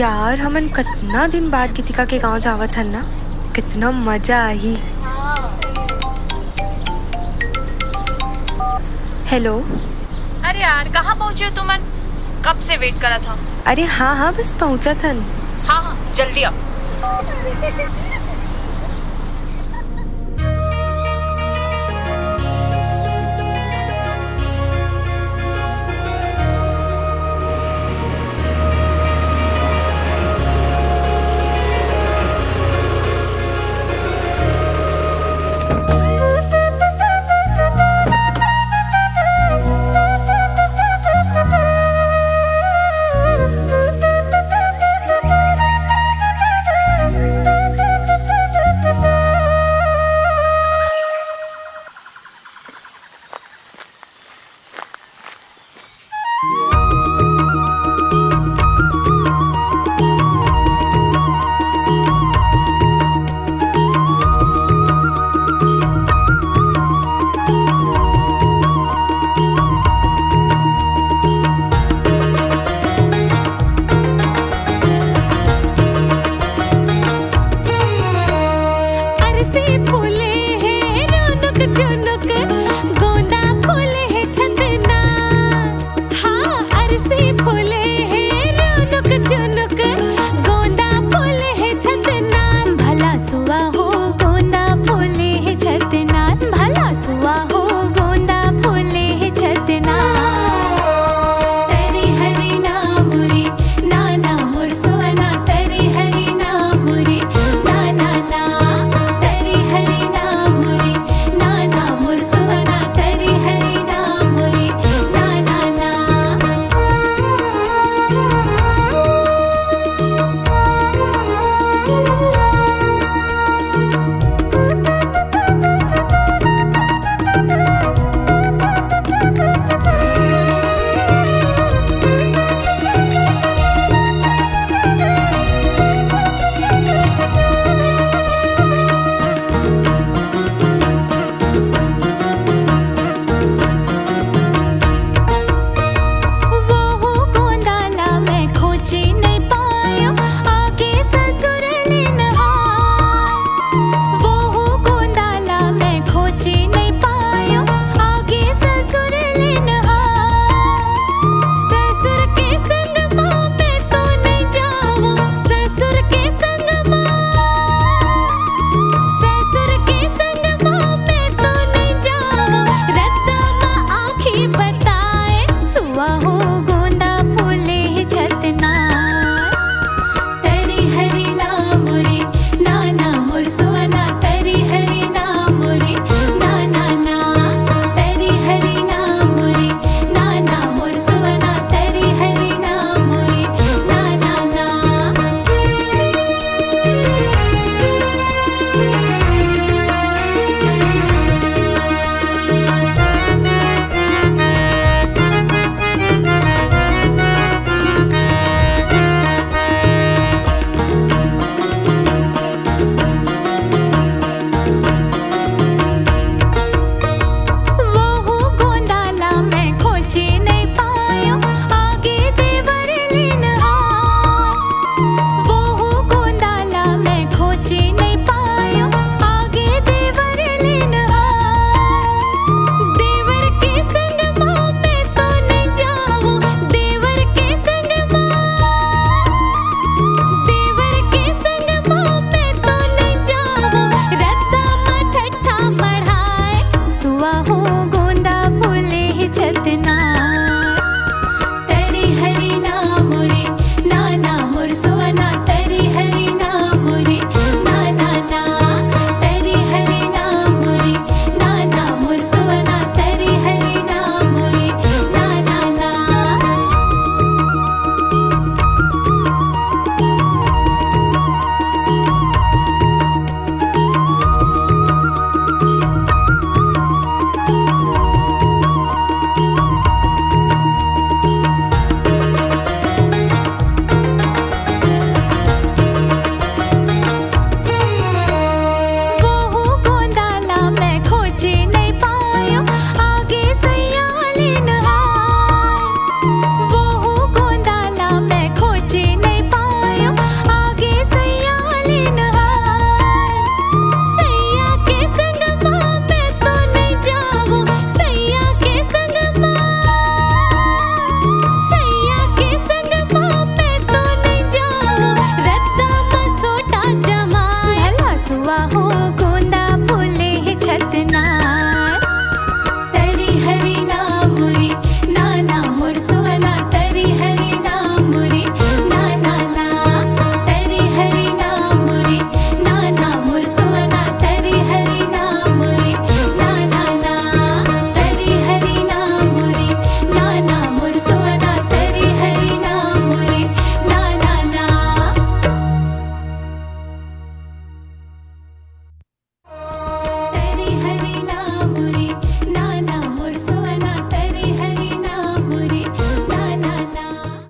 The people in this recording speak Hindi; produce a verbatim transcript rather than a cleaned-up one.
यार हमन कितना दिन बाद गीतिका के गांव जावत हन ना, कितना मजा आई। हेलो, अरे यार कहाँ पहुँचे हो तुमन? कब से वेट करा था। अरे हाँ हाँ बस पहुँचा था। हाँ हाँ जल्दी आओ।